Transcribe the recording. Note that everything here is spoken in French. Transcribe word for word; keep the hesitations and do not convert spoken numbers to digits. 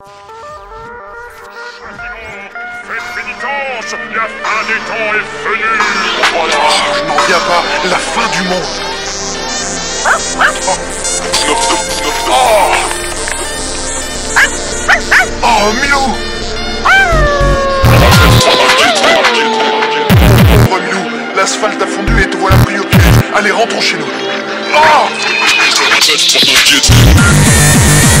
La fin des temps est venue. Voilà, je n'en viens pas, la fin du monde. Oh, oh. Oh Milou. Pauvre Milou, l'asphalte a fondu et te voilà pris au piège. Allez, rentrons chez nous. Oh.